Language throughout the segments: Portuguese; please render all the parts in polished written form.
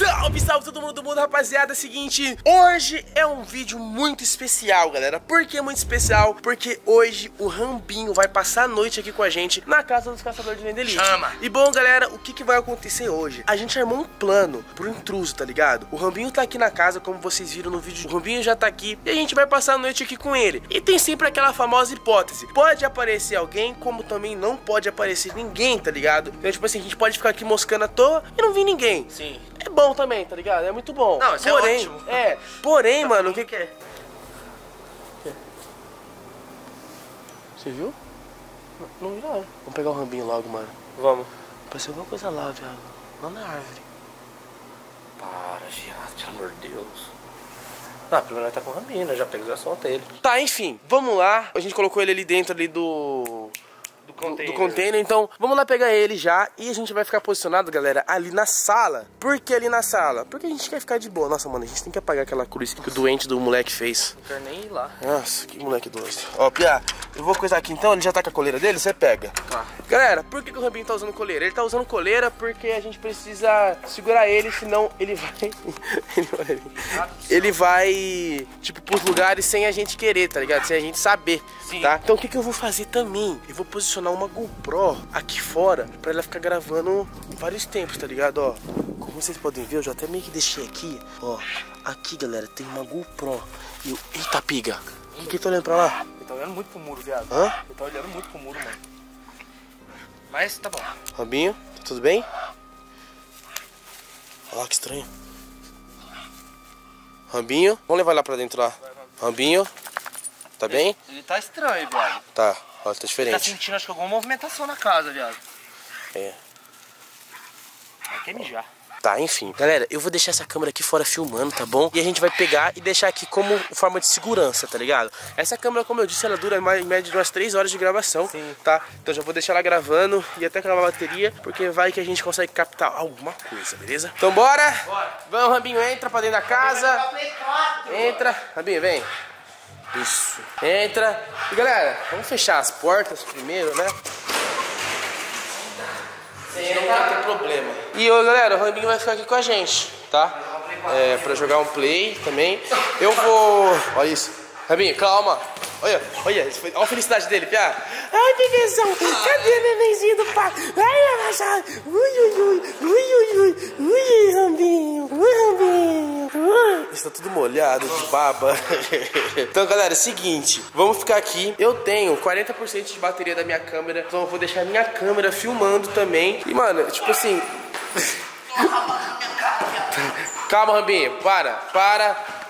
Salve, salve todo mundo do mundo, rapaziada. É o seguinte, hoje é um vídeo muito especial, galera. Por que muito especial? Porque hoje o Rambinho vai passar a noite aqui com a gente na casa dos Caçadores de Lenda. Chama! E bom, galera, o que vai acontecer hoje? A gente armou um plano pro intruso, tá ligado? O Rambinho tá aqui na casa, como vocês viram no vídeo. O Rambinho já tá aqui e a gente vai passar a noite aqui com ele. E tem sempre aquela famosa hipótese: pode aparecer alguém, como também não pode aparecer ninguém, tá ligado? Então, tipo assim, a gente pode ficar aqui moscando à toa e não vir ninguém. Sim. É bom também, tá ligado? É muito bom. Não, isso porém, é ótimo. É, porém, mano, o que é? Você viu? Não vi nada. Vamos pegar o Rambinho logo, mano. Vamos. Apareceu alguma coisa lá, viado. Lá na árvore. Para, viado, pelo amor de Deus. Não, primeiro ele tá com o Rambinho, né? Já pega e já solta ele. Tá, enfim, vamos lá. A gente colocou ele ali dentro ali do container, então vamos lá pegar ele já. E a gente vai ficar posicionado, galera, ali na sala. Por que ali na sala? Porque a gente quer ficar de boa. Nossa, mano, a gente tem que apagar aquela cruz que o doente do moleque fez. Não quero nem ir lá. Nossa, que moleque doce. Ó, Pia, eu vou coisar aqui então. Ele já tá com a coleira dele, você pega. Tá. Galera, por que o Rambinho tá usando coleira? Ele tá usando coleira porque a gente precisa segurar ele, senão ele vai... ele vai, tipo, pros lugares sem a gente querer, tá ligado? Sem a gente saber. Sim. Tá? Então o que que eu vou fazer também? Eu vou posicionar uma GoPro aqui fora pra ela ficar gravando vários tempos, tá ligado? Ó, como vocês podem ver, eu já até meio que deixei aqui, ó. Aqui, galera, tem uma GoPro. E eu... Eita, piga! Por que tá olhando pra lá? Ele tá olhando muito pro muro, viado. Hã? Ele tá olhando muito pro muro, mano. Mas tá bom. Rambinho, tá tudo bem? Olha lá, que estranho. Rambinho, vamos levar lá pra dentro lá. Rambinho, tá bem? Ele tá estranho, viado. Tá. Olha, tá diferente. Ele tá sentindo, acho que alguma movimentação na casa, viado. É. Vai ter mijar. Tá, enfim. Galera, eu vou deixar essa câmera aqui fora filmando, tá bom? E a gente vai pegar e deixar aqui como forma de segurança, tá ligado? Essa câmera, como eu disse, ela dura em média de umas 3 horas de gravação. Sim. Tá? Então já vou deixar ela gravando e até gravar a bateria, porque vai que a gente consegue captar alguma coisa, beleza? Então bora? Bora. Vamos, Rambinho, entra pra dentro da casa. Entra. Rambinho, vem. Isso. Entra. E galera, vamos fechar as portas primeiro, né? Senão não vai ter problema. E ô, galera, o Rambinho vai ficar aqui com a gente, tá? É, pra jogar um play também. Eu vou... Olha isso. Rambinho, calma. Olha, olha. Olha a felicidade dele, Pia. Ai, bebezão. Cadê bebezinho do pai? Vai, Marajá. Ui, Rambinho. Está tudo molhado de baba. Então, galera, é o seguinte, vamos ficar aqui. Eu tenho 40% de bateria da minha câmera, então eu vou deixar a minha câmera filmando também. E, mano, tipo assim... Calma, Rambinho, para.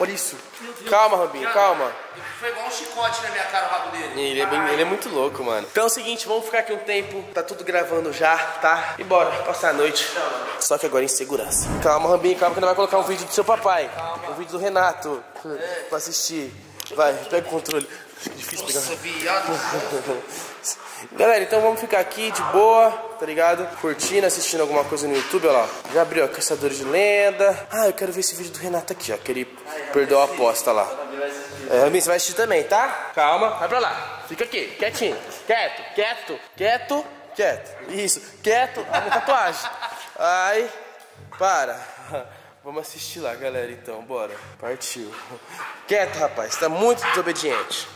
Olha isso. Calma, Rambinho, calma. Foi igual um chicote na minha cara, o rabo dele. Ele é muito louco, mano. Então é o seguinte, vamos ficar aqui um tempo. Tá tudo gravando já, tá? E bora passar a noite. Não. Só que agora em segurança. Calma, Rambinho, calma que não vai colocar um vídeo do seu papai. Calma. Um vídeo do Renato. É. Pra assistir. Vai, pega o controle. Difícil pegar. Nossa, viado. Galera, então vamos ficar aqui de boa, tá ligado? Curtindo, assistindo alguma coisa no YouTube, olha lá. Já abriu, ó, Caçadores de Lenda. Ah, eu quero ver esse vídeo do Renato aqui, ó. Que ele perdeu a aposta lá. É, Rambinho, você vai assistir também, tá? Calma, vai pra lá. Fica aqui, quietinho. Quieto. Isso, quieto. A minha tatuagem. Ai, para. Vamos assistir lá, galera, então. Bora. Partiu. Quieto, rapaz. Tá muito desobediente.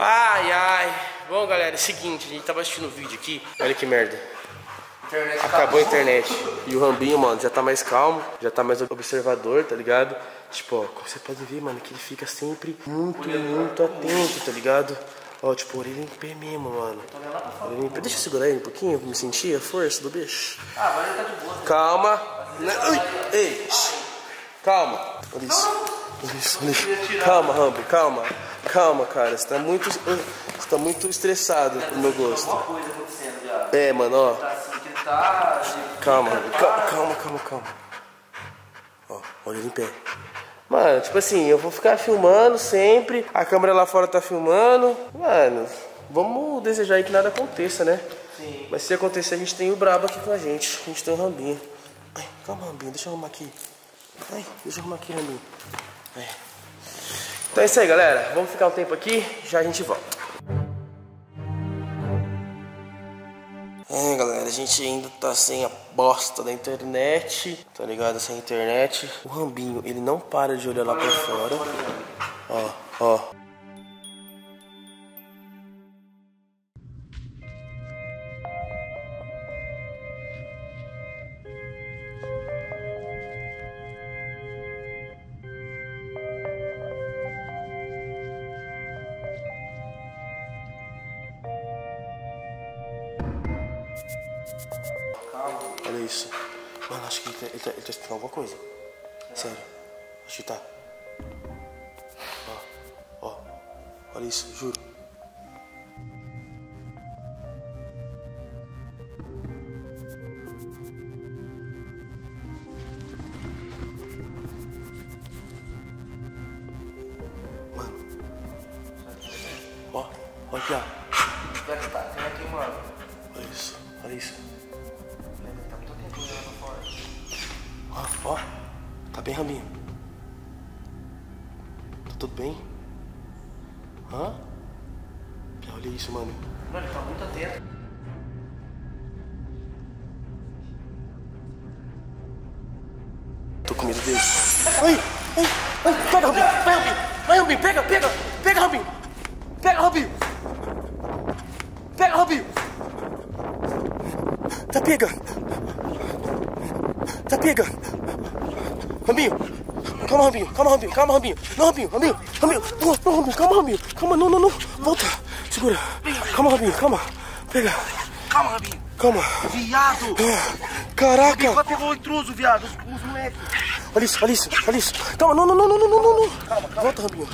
Ai. Bom, galera, é o seguinte. A gente tava assistindo o vídeo aqui. Olha que merda. Acabou a internet. E o Rambinho, mano, já tá mais calmo. Já tá mais observador, tá ligado? Tipo, ó, como você pode ver, mano, que ele fica sempre muito atento, tá ligado? Ó, tipo, orelha em pé mesmo, mano. Deixa eu segurar ele um pouquinho pra me sentir a força do bicho. Ah, agora ele tá de boa. Calma. Ei, calma. Olha isso. Calma, Rambo, calma. Calma, cara, você tá muito... Você tá muito estressado pro meu gosto. É, mano, ó. Calma. Ó, olha ele em pé. Mano, tipo assim, eu vou ficar filmando sempre. A câmera lá fora tá filmando. Mano, vamos desejar aí que nada aconteça, né? Sim. Mas se acontecer, a gente tem o brabo aqui com a gente. A gente tem o Rambinho. Ai, calma, Rambinho, deixa eu arrumar aqui. Ai, deixa eu arrumar aqui, Rambinho. Ai. Então é isso aí, galera. Vamos ficar um tempo aqui, já a gente volta. É, galera, a gente ainda tá sem a bosta da internet, tá ligado? Sem internet. O Rambinho, ele não para de olhar lá pra fora. Ó, ó. Olha isso. Mano, acho que ele tá escutando alguma coisa. Sério. Acho que tá. Ó, ó. Olha isso, juro. Mano. Ó, olha aqui, ó. Onde é que tá? Tem aqui, mano. Olha isso, olha isso. Ó, tá bem, Rambinho? Tá tudo bem? Hã? Olha isso, mano. Mano, ele tá muito atento. Tô com medo dele. Ai, ai, ai, pega, Rambinho, vai, Rambinho, vai, Rambinho, pega, pega, pega, Rambinho, pega, Rambinho, pega, Rambinho, tá pegando. Tá pegando. Rambinho. Calma, Rambinho. Calma, Rambinho. Calma, Rambinho. Não, Rambinho. Rambinho. Rambinho. Não, não, Rambinho. Calma, Rambinho. Calma, não, não, não. Volta. Segura. Calma, Rambinho. Calma. Pega. Calma, Rambinho. Calma. Viado. Caraca. Rambinho, vai pegar o intruso, viado. Os moleques. Olha isso, olha isso, olha isso. Calma, não, não, não, não, não, não. Calma, calma. Volta, Rambinho.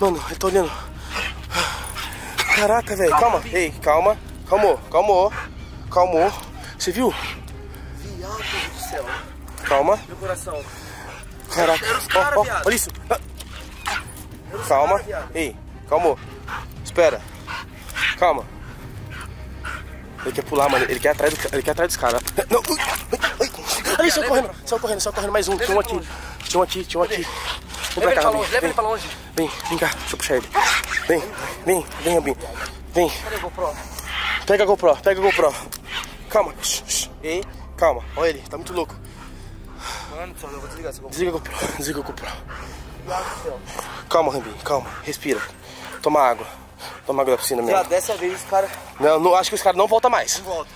Não, não. Ele tá olhando. Caraca, velho. Calma. Calma. Ei, calma. Calmou. Calmou. Calmou. Você viu? Viado. Calma. Meu coração. Caraca. Era os cara, viado. Olha isso. Calma. Ei, calmou. Espera. Calma. Ele quer pular, mano. Ele quer atrás dos caras. Não. Olha isso, correndo. Só correndo mais um. Tinha um aqui. Tinha um aqui. Vem pra cá, Rambinho. Leva ele pra longe. Vem, vem cá. Deixa eu puxar ele. Vem, vem, vem, Rambinho. Vem. Cadê a GoPro? Pega a GoPro, pega a GoPro. Calma. Ei, calma. Olha ele, tá muito louco. Mano, eu vou desligar essa GoPro. Desliga a GoPro, desliga a GoPro. Calma, Rambinho, calma. Respira. Toma água. Toma água da piscina mesmo. Já dessa vez os caras... Não, não, acho que os caras não voltam mais. Não volta.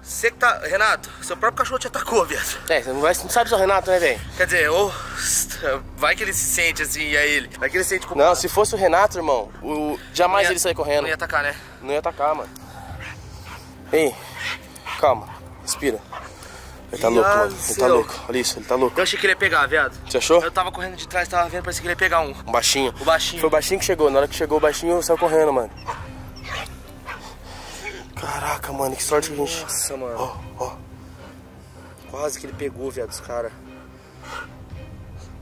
Você que tá... Renato, seu próprio cachorro te atacou, viado. É, você não sabe só Renato, né, velho? Quer dizer, ou... Vai que ele se sente assim, e aí ele... Vai que ele se sente como... Não, se fosse o Renato, irmão, jamais ele sair correndo. Não ia atacar, né? Não ia atacar, mano. Ei, calma. Respira. Ele tá louco, mano. Ele tá louco. Olha isso, ele tá louco. Eu achei que ele ia pegar, viado. Você achou? Eu tava correndo de trás, tava vendo, parecia que ele ia pegar um. Um baixinho? O baixinho. Foi o baixinho que chegou. Na hora que chegou o baixinho, saiu correndo, mano. Caraca, mano, que sorte que a gente... Nossa, mano. Ó, ó. Quase que ele pegou, viado, os caras.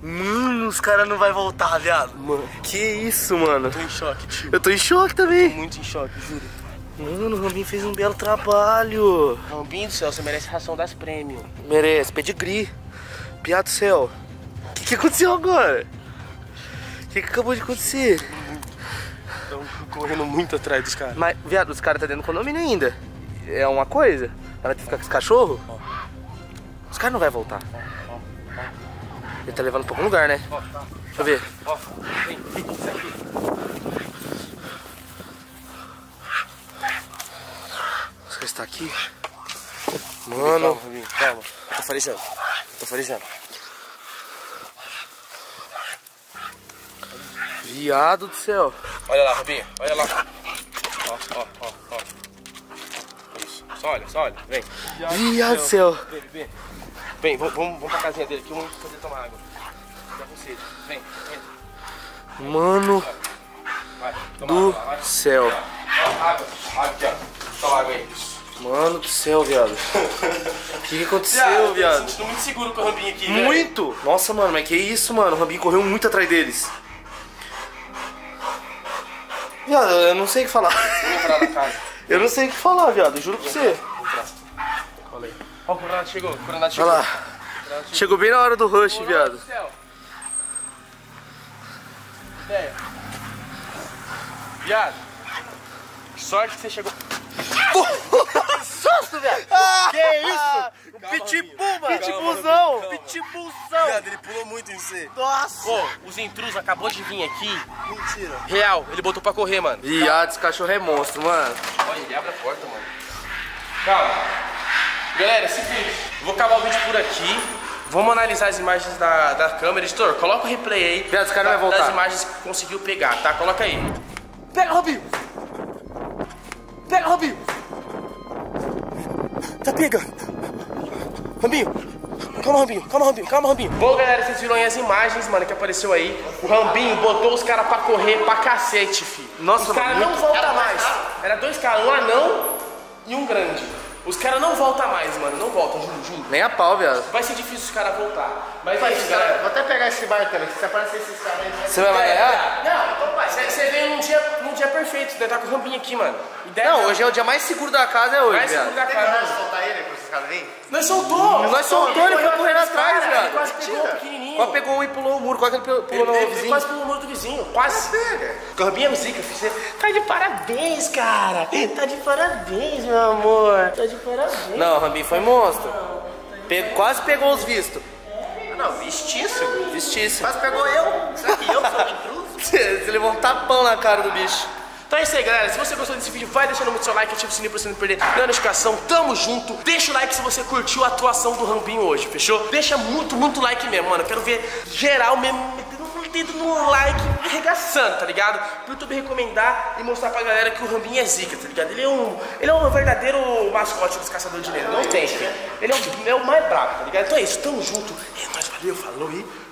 Mano, os caras não vai voltar, viado. Mano. Que isso, mano. Eu tô em choque, tio. Eu tô em choque também. Tô muito em choque, juro. Mano, o Rambinho fez um belo trabalho. Rambinho do céu, você merece ração das prêmios. Merece, pedigree. Piado do céu. O que aconteceu agora? O que acabou de acontecer? Estão correndo muito atrás dos caras. Mas, viado, os caras tá dentro do condomínio ainda. É uma coisa? Para de ficar com os cachorros? Os caras não vão voltar. Ele tá levando pra algum lugar, né? Deixa eu ver. Vem, isso aqui. Tá aqui, mano. Calma, calma. Tô farejando. Viado do céu. Olha lá, Rambinho. Olha lá. Ó, ó, ó, ó. Isso. Só olha. Vem. Viado do céu. Vem, vamos pra casinha dele aqui. Vamos poder tomar água. Tá com sede. Vem, vem. Mano. Vai. Toma água. Do céu. Água. Água aqui, ó. Toma água aí. Mano do céu, viado. O que aconteceu, viado? Eu tô sentindo muito seguro com o Rambinho aqui, velho. Muito? Nossa, mano, mas que isso, mano? O Rambinho correu muito atrás deles. Viado, eu não sei o que falar. Eu não sei o que falar, viado. Juro pra você. Olha o Coronado chegou. Olha lá. Chegou bem na hora do rush, viado. Viado. Sorte que você chegou. Nossa rosto, velho. Que isso? Um pitbull, mano. Pitbullzão. Pitbullzão. Ele pulou muito em você. Nossa. Pô, os intrusos acabou de vir aqui. Mentira. Real, ele botou pra correr, mano. Ih, ah, esse cachorro é monstro, mano. Olha, ele abre a porta, mano. Calma. Galera, é o seguinte. Vou acabar o vídeo por aqui. Vamos analisar as imagens da câmera. Editor, coloca o replay aí. Viado, esse cara vai voltar. Das imagens que conseguiu pegar, tá? Coloca aí. Pega, Rambinho! Pega, Rambinho! Tá pegando! Rambinho! Calma, Rambinho! Calma, Rambinho! Calma, Rambinho! Bom, galera, vocês viram aí as imagens, mano, que apareceu aí. O Rambinho botou os caras pra correr pra cacete, filho. Nossa, os caras não voltam mais. Era dois caras, um anão e um grande. Os caras não voltam mais, mano. Não voltam, juro, juro. Nem a pau, viado. Vai ser difícil os caras voltar. Mas é isso, galera. Vou até pegar esse barco também. Se aparecer esses caras aí... Você vai ganhar? Não, então vai. Você veio num dia perfeito. Deve estar com o Rambinho aqui, mano. Não, hoje é o dia mais seguro da casa, é hoje, viado. Mais seguro da casa. Tem coragem de soltar ele, esses caras vêm? Nós soltou! Nós soltou, ele foi correndo atrás, velho. Ele quase pegou o pequenininho. Quase pegou e pulou o muro. Quase ele pulou no vizinho. Ele quase pulou o muro do vizinho. Quase. O Rambinho é zica, filho. Tá de parabéns, cara. Tá de parabéns, meu amor. Tá de parabéns. Não, o Rambinho foi monstro. Quase pegou os vistos. Não, vistíssimo. Vistíssimo. Quase pegou eu. Será que eu sou intruso? Você levou um tapão na cara do bicho. Então é isso aí, galera. Se você gostou desse vídeo, vai deixando muito seu like, ativa o sininho pra você não perder a notificação. Tamo junto. Deixa o like se você curtiu a atuação do Rambinho hoje, fechou? Deixa muito, muito like mesmo, mano. Eu quero ver geral mesmo metendo um dedo no like, arregaçando, tá ligado? Pro YouTube recomendar e mostrar pra galera que o Rambinho é zica, tá ligado? Ele é um verdadeiro mascote dos Caçadores de Lenda. Não tem, filho. Ele é o mais brabo, tá ligado? Então é isso. Tamo junto. É nóis, valeu, falou e...